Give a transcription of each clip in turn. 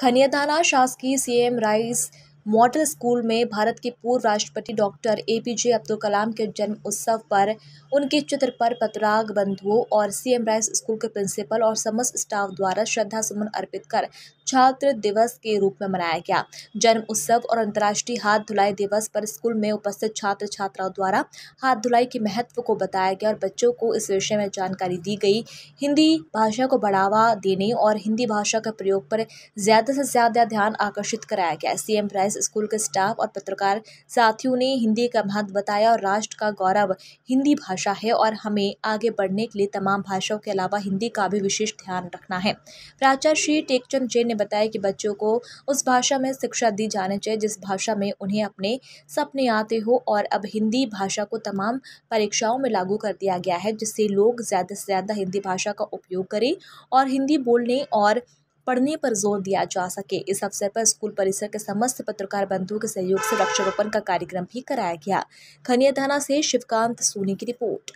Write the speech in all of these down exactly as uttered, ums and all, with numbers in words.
खनियाधाना शासकीय CM rice model school में भारत के पूर्व राष्ट्रपति doctor A P J Abdul Kalam के जन्म उत्सव पर उनके चित्र पर पतराग बंधुओं और सीएम राइस स्कूल के प्रिंसिपल और समस्त स्टाफ द्वारा श्रद्धा सुमन अर्पित कर छात्र दिवस के रूप में मनाया गया। जन्म उत्सव और अंतर्राष्ट्रीय हाथ धुलाई दिवस पर स्कूल में उपस्थित छात्र छात्राओं द्वारा हाथ धुलाई के महत्व को बताया गया और बच्चों को इस विषय में जानकारी दी गई। हिंदी भाषा को बढ़ावा देने और हिंदी भाषा के प्रयोग पर ज्यादा से ज्यादा ध्यान आकर्षित कराया गया। सीएम राइस स्कूल के स्टाफ और पत्रकार साथियों ने हिंदी का महत्व बताया और राष्ट्र का गौरव हिंदी भाषा है और हमें आगे बढ़ने के लिए तमाम भाषाओं के अलावा हिंदी का भी विशेष ध्यान रखना है। प्राचार्य श्री टेकचंद जैन ने बताया कि बच्चों को उस भाषा में शिक्षा दी जानी चाहिए जिस भाषा में उन्हें अपने सपने आते हो और अब हिंदी भाषा को तमाम परीक्षाओं में लागू कर दिया गया है, जिससे लोग ज़्यादा से ज़्यादा हिंदी भाषा का उपयोग करें और हिंदी बोलने और पढ़ने पर जोर दिया जा सके। इस अवसर पर स्कूल परिसर के समस्त पत्रकार बंधुओं के सहयोग से वृक्षारोपण का कार्यक्रम भी कराया गया। खनियाधाना से शिवकांत सोनी की रिपोर्ट।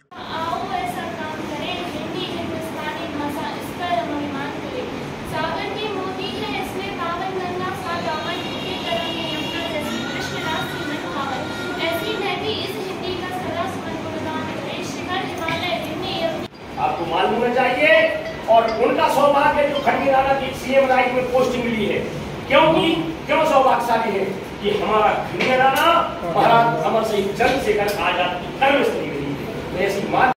आपको मालूम होना चाहिए और उनका सौभाग्य जो खनियाधाना की सीएम राइस में पोस्ट मिली है, क्योंकि क्यों सौभाग्यशाली है कि हमारा खनियाधाना महाराज अमर सिंह चंद्रशेखर आजाद की कर्मस्थली मिली है।